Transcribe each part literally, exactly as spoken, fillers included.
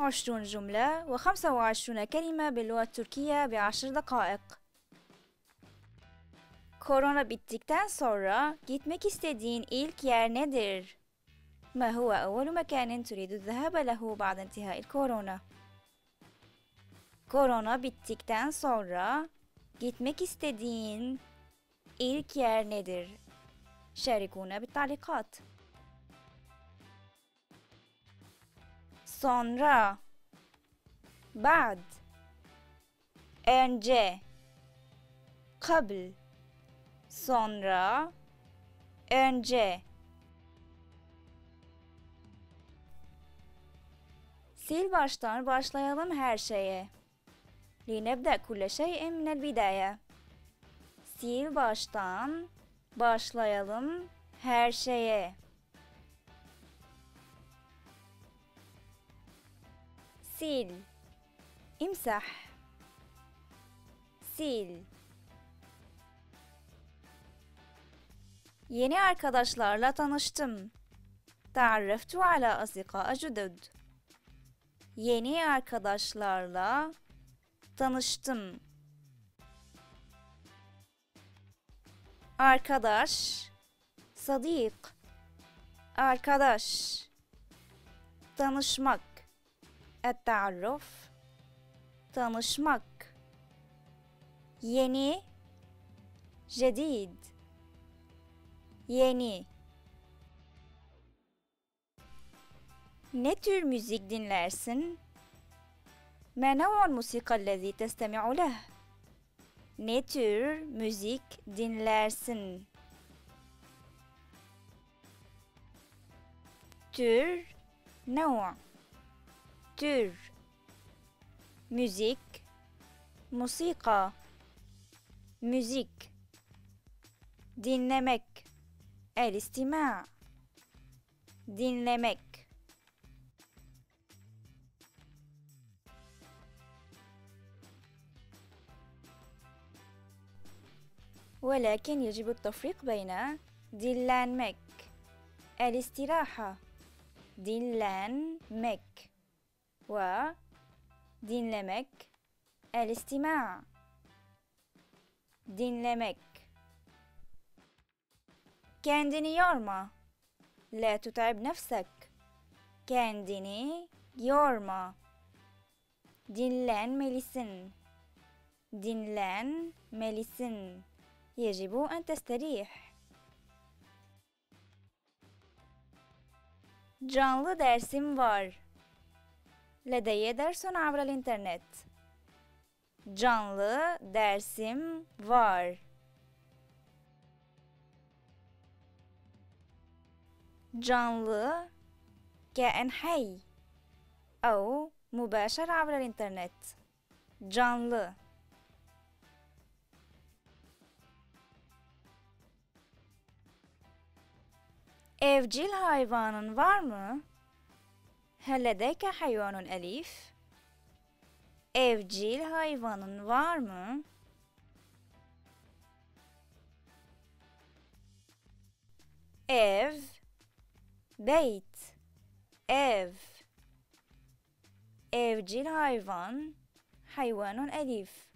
عشرون جملة وخمسة وعشرون كلمة باللغة التركية بعشر دقائق. Korona bittikten sonra gitmek istediğin ilk yer nedir? ما هو أول مكان تريد الذهاب له بعد انتهاء الكورونا؟ Korona bittikten sonra gitmek istediğin ilk yer nedir? شاركونا بالتعليقات. Sonra, بعد, önce, قبل, sonra, önce. Sil baştan başlayalım her şeye. لنبدأ كل شيء من البداية. Sil baştan başlayalım her şeye. سيل امسح سيل. Yeni arkadaşlarla tanıştım. تعرفت على أصدقاء جدد. Yeni arkadaşlarla tanıştım. Arkadaş صديق. Arkadaş tanışmak. التعرف tanışmak. Yeni جديد yeni. Ne tür müzik dinlersin? ما نوع الموسيقى الذي تستمع له؟ Ne tür müzik dinlersin? Tür نوع. Tür, müzik, musika, müzik, dinlemek, el-istima, dinlemek. ولكن يجب التفريق بين dinlenmek, el-istiraha, dinlenmek. Ve dinlemek, el-istima, dinlemek. Kendini yorma, la tut'ib nefsek. Kendini yorma, dinlenmelisin, dinlenmelisin. Yecibu en testarih. Canlı dersim var. لدي درس عبر الإنترنت. Canlı dersim var. Canlı كائن حي أو مباشر عبر الإنترنت. Canlı. Evcil hayvanın var mı? هل لديك حيوان أليف؟ Evcil hayvanın var mı? Ev, beyt, ev. Evcil hayvan, hayvanun elif.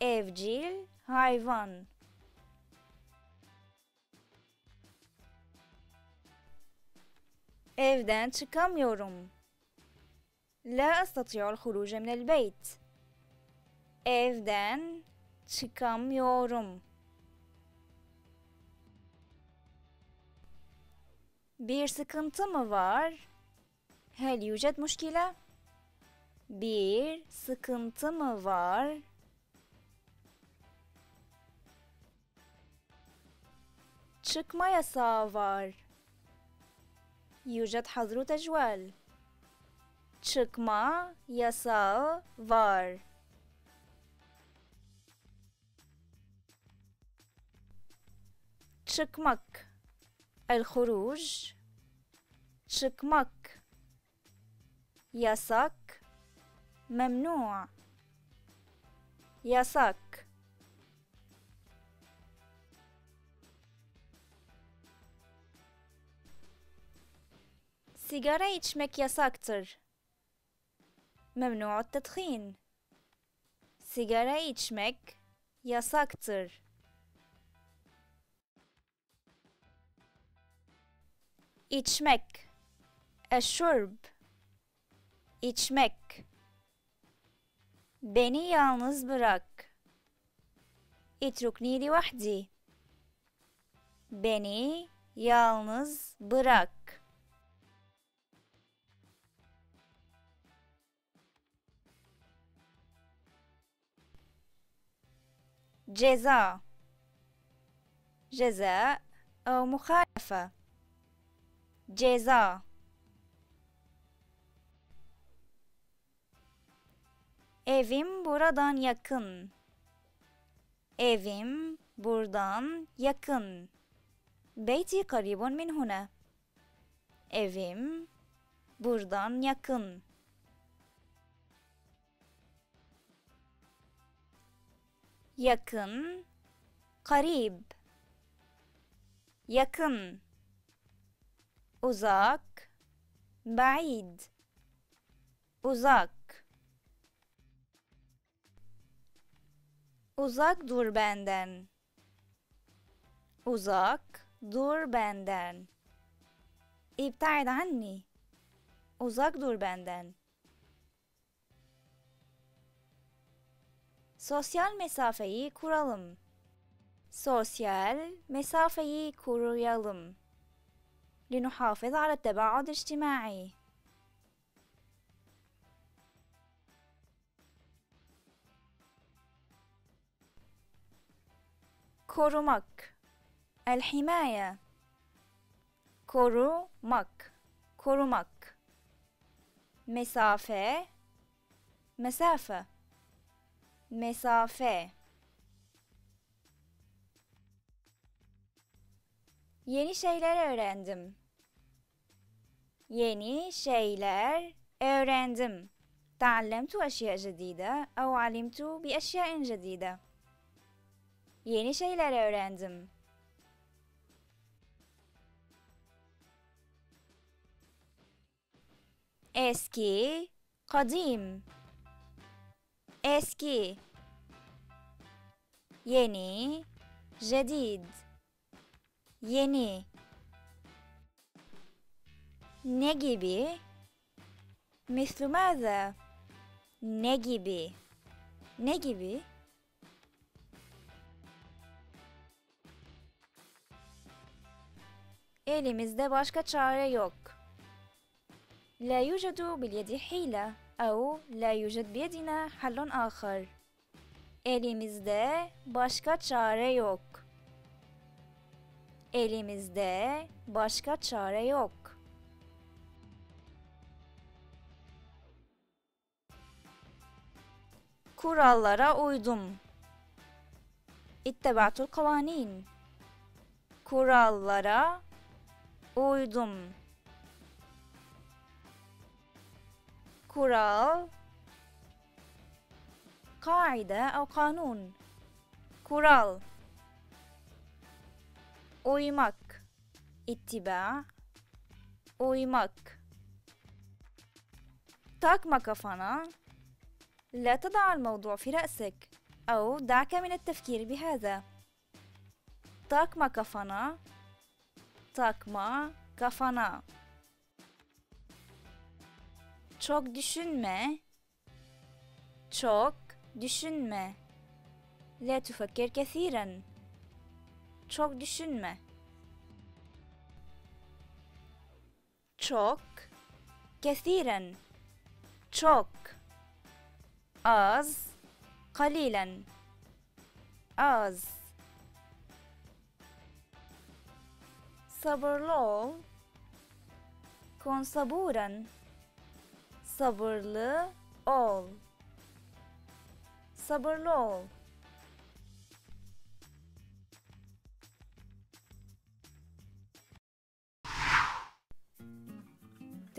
Evcil hayvan. Evden çıkamıyorum. La استطيع الخروج من البيت. Evden çıkamıyorum. Bir sıkıntı mı var? هل يوجد مشكلة؟ Bir sıkıntı mı var? Çıkma yasağı var. Yücad hazru tecval. Çıkma yasağı var. Çıkmak. El-huruj. Çıkmak. Yasak. Memnu'. Yasak. Sigara içmek yasaktır. Memnu at-tedhin. Sigara içmek yasaktır. İçmek. Eşşurb. İçmek. Beni yalnız bırak. İtrukni li vahdi. Beni yalnız bırak. Ceza. Ceza او مخالفة. Ceza. Evim buradan yakın. Evim buradan yakın. Beyti qaribun min huna. Evim buradan yakın. Yakın, qarib. Yakın. Uzak, ba'id. Uzak. Uzak dur benden. Uzak dur benden. İbta'id anni. Uzak dur benden. Sosyal mesafeyi kuralım. Sosyal mesafeyi koruyalım. Linuhafiz ala tebaad ictimai. Korumak. El-himaya. Korumak. Korumak. Mesafe. Mesafe. Mesafe. Yeni şeyler öğrendim. Yeni şeyler öğrendim. تعلمت أشياء جديدة أو علمت بأشياء جديدة. Yeni şeyler öğrendim. Eski, kadim. Eski. Yeni, cedid. Yeni. Ne gibi? Mislu maza. Ne gibi? Ne gibi? Elimizde başka çare yok. La yucadu bil yedi hile au la yucad biyedina hallun ahar. Elimizde başka çare yok. Elimizde başka çare yok. Kurallara uydum. İttebatul kavanin. Kurallara uydum. Kural. Kaide au kanun. Kural. Uymak. İttiba. Uymak. Takma kafana. لا تضع الموضوع في رأسك أو دعك من التفكير بهذا. Takma kafana. Takma kafana. Çok düşünme. Çok düşünme. La tufakir kesiren. Çok düşünme. Çok kesiren. Çok. Az. Kalilen. Az. Sabırlı ol. Kun saburan. Sabırlı ol. Sabırlı ol.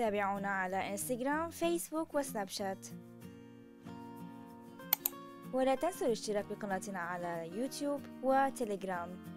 تابعونا على انستغرام فيسبوك وسنابشات. ولا تنسوا الاشتراك بقناتنا على يوتيوب وتليجرام.